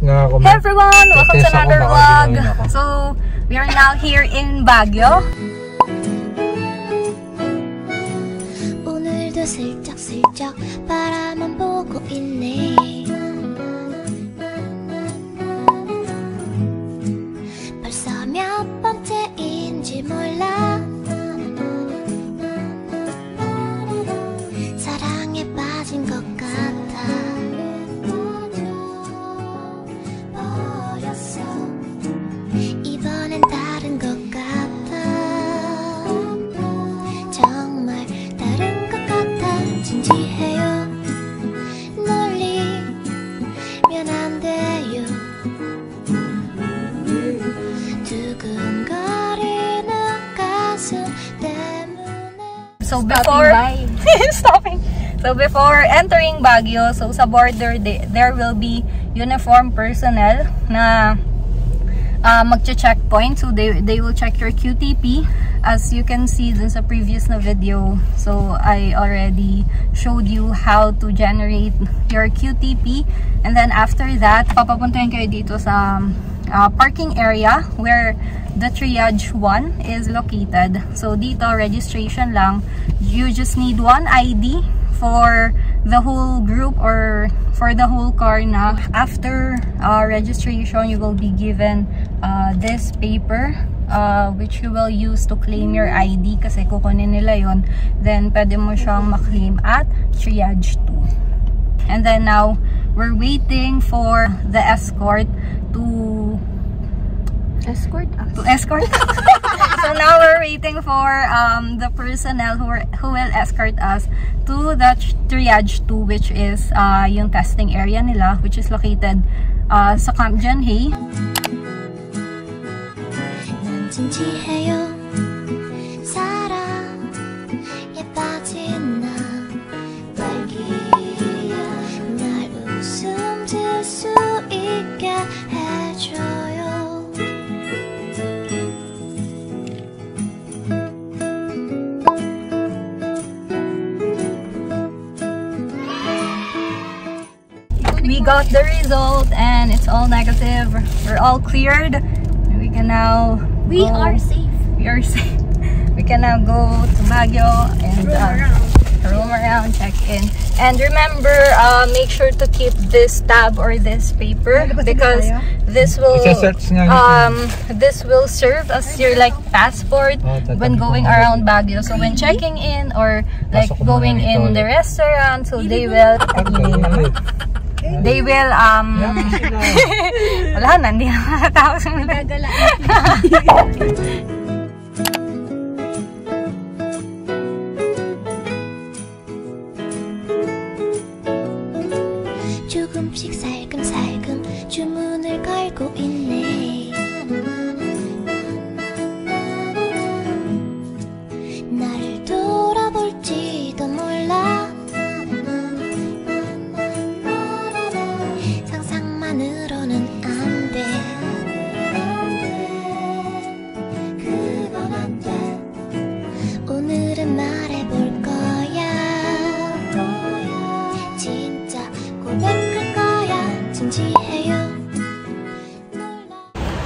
Hey everyone! Welcome to another vlog! So, we are now here in Baguio. So before before entering Baguio, so sa border there will be uniformed personnel na magche-checkpoint. So they will check your QTP, as you can see dun sa previous na video. So I already showed you how to generate your QTP, and then after that, papapuntahin kayo dito sa parking area where the triage 1 is located. So dito registration lang, you just need one ID for the whole group or for the whole car na. After registration, you will be given this paper which you will use to claim your ID, kasi kukunin nila yon, then pwede mo siyang maklaim at triage 2. And then now we're waiting for the escort to escort us. So now we're waiting for the personnel who will escort us to the triage 2, which is yung testing area nila, which is located sa Camp John Hay. We got the result and it's all negative. We're all cleared. We can now go. We are safe. We are safe. We can now go to Baguio and roam around, check in. And remember, make sure to keep this tab or this paper, because this will serve as your like passport when going around Baguio. So when checking in or like going in the restaurant, so they will. They will wala na, hindi na matapos ng nagagalaan. 조금씩 살금살금 주문을 걸고 있네. 나를 돌아볼지도 몰라.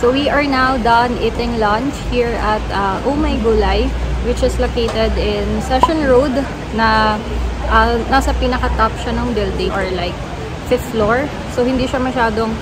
So we are now done eating lunch here at Oh My Gulay, which is located in Session Road na nasa pinaka-top siya ng building or like 5th floor. So hindi siya masyadong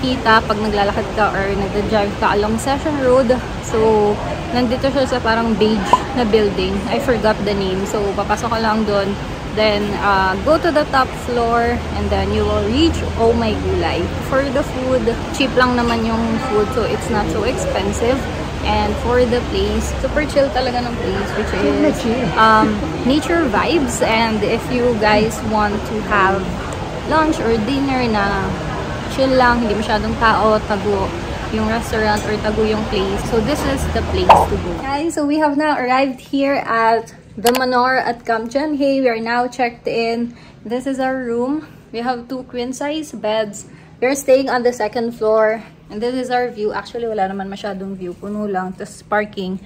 kita pag naglalakad ka or nagda-drive ka along Session Road. So nandito siya sa parang beige na building. I forgot the name. So papasok ka lang doon. Then go to the top floor and then you will reach Oh My Gulay. For the food, cheap lang naman yung food, so it's not so expensive. And for the place, super chill talaga ng place, which is nature vibes. And if you guys want to have lunch or dinner na chill lang, hindi masyadong tao, tago yung restaurant or tago yung place, so this is the place to go. Guys, so we have now arrived here at the Manor at Camp John Hay. We are now checked in. This is our room. We have 2 queen-size beds. We are staying on the 2nd floor. And this is our view. Actually, wala naman masyadong view. Puno lang. Tapos parking.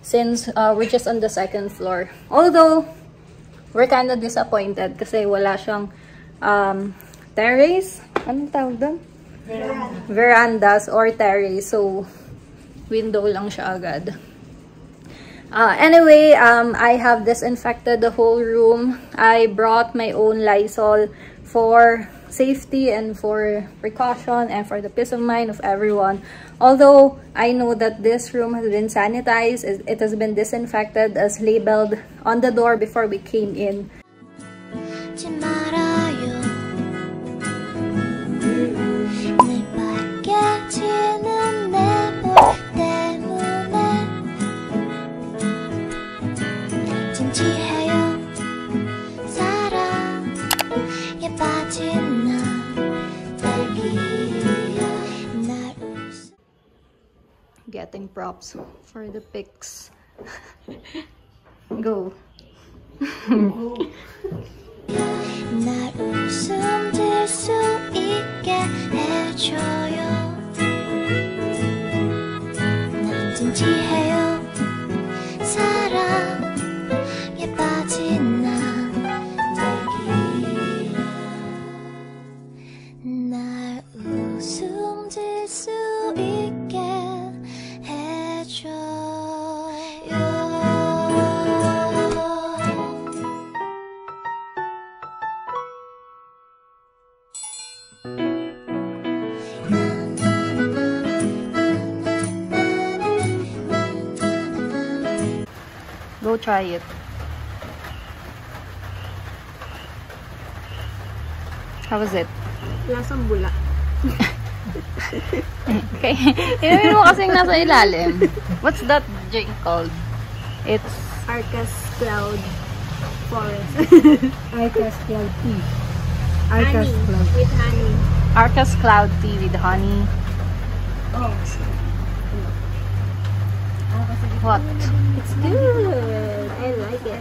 Since we're just on the 2nd floor. Although, we're kind of disappointed kasi wala siyang terrace. Anong tawag doon? verandas or terrace. So, window lang siya agad. Anyway, I have disinfected the whole room. I brought my own Lysol for safety and for precaution and for the peace of mind of everyone. Although I know that this room has been sanitized, it has been disinfected as labeled on the door before we came in. Getting props for the pics. Go. Go try it. How was it? Lasang bula. Okay. Inumin mo kasing nasa ilalim. What's that drink called? It's Arca's Cloud Forest. Arca's Cloud Tea. Arca's honey, Cloud with honey. Arca's Cloud Tea with honey. Oh. What? It's good. I like it.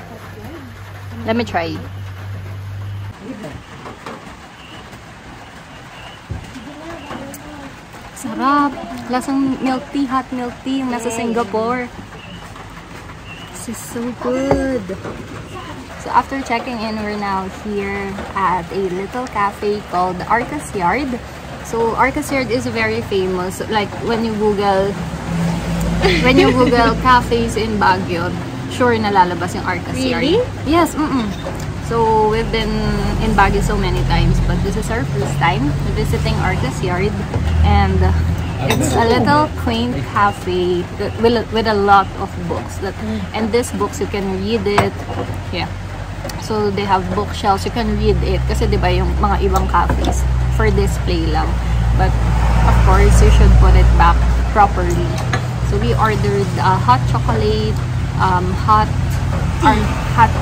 Let me try. Sarap. Lasang milk tea, hot milk tea yung nasa Singapore. This is so good. So after checking in, we're now here at a little cafe called Arca's Yard. So Arca's Yard is very famous. Like when you Google cafes in Baguio, sure nalalabas yung Arca's Yard. Really? Yes. So we've been in Baguio so many times, but this is our first time visiting Arca's Yard, and it's a little quaint cafe with a lot of books. And these books you can read it. Yeah. So they have bookshelves you can read it. Kasi diba yung mga ibang cafes for display lang. But of course you should put it back properly. So we ordered hot chocolate, hot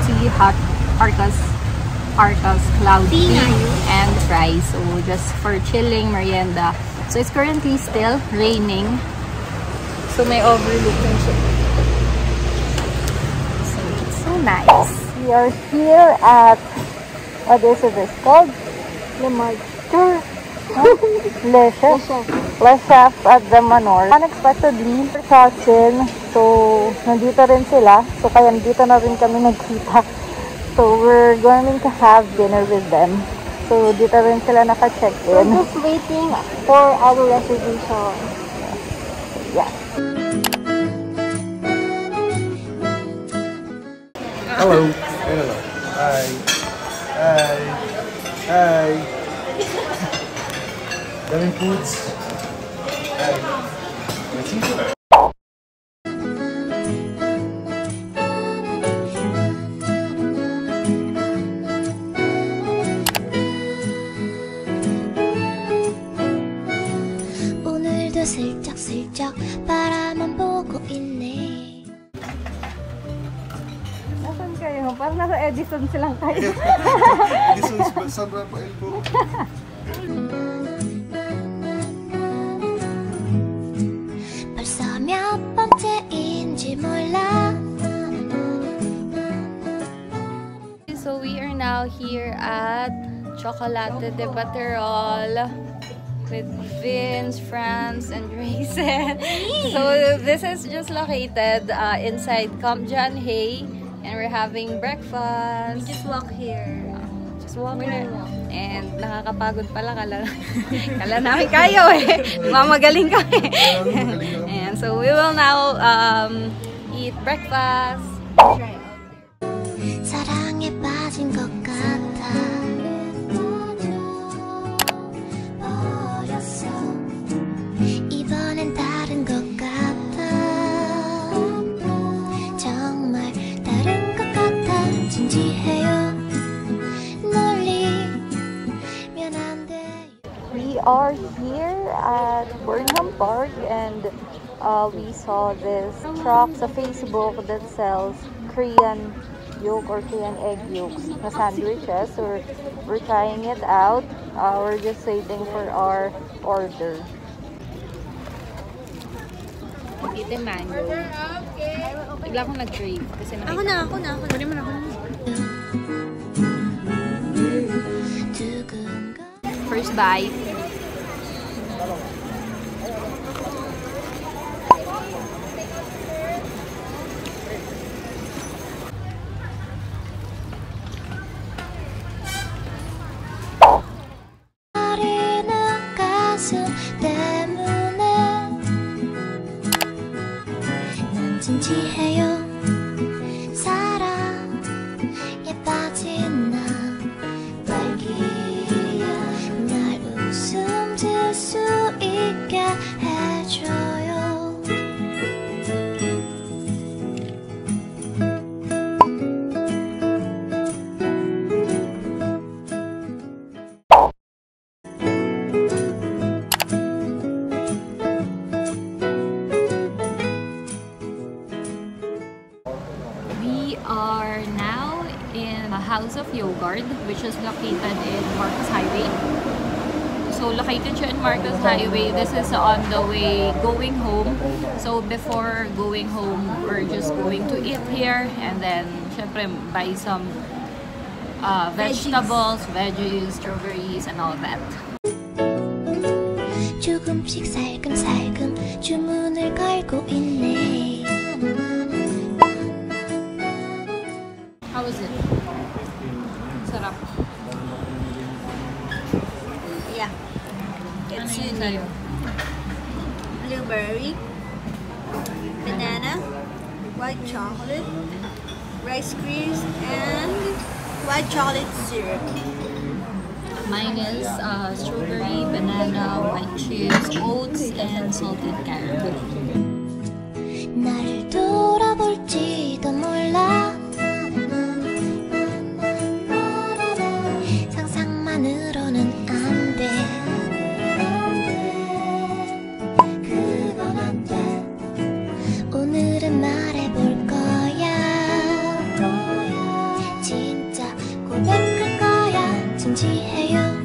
tea, hot Arca's Cloud Tea, and fries. So just for chilling merienda. So it's currently still raining. So may overlooking ship. So it's so nice. We are here at what is this called? Le Chef. Le Chef at the Manor. Unexpectedly, we're touching. So, nandito rin sila. So, kaya nandito na rin kami nagkita. So, we're going to have dinner with them. So, dito rin sila naka-check-in. We're just waiting for our reservation. Yeah. Hello. Hello. Hi. Hi. Hi. Daming foods. Nasaan kayo? Parang nasa Edison silang kayo. Edison, San Rafael po. So we are now here at Chocolate de Paterol with Vince, Franz, and Raysen. So this is just located inside Camp John Hay, and we're having breakfast. We just walk here. just walking it. And nakakapagod pala, kala namin kayo eh. Mamagaling kami. And so we will now eat breakfast. Try it. 사랑에 빠진 것 같아. We are here at Burnham Park, and we saw this truck sa Facebook that sells Korean yolk or Korean egg yolks na sandwiches. So we're trying it out. We're just waiting for our order. Ito mango. Bigla akong nag-crave kasi nakita. Ako na. First bite. House of Yogurt, which is located in Marcos Highway. So located siya in Marcos Highway. This is on the way going home. So before going home, we're just going to eat here and then syempre buy some vegetables, veggies, strawberries, and all that. 조금씩 살금살금 주문을 걸고 있네. How is it? Sarap. Yeah. It's unique. Blueberry, banana, white chocolate, rice crisps, and white chocolate syrup. Mine is strawberry, banana, white chips, oats, and salted caramel. Hey,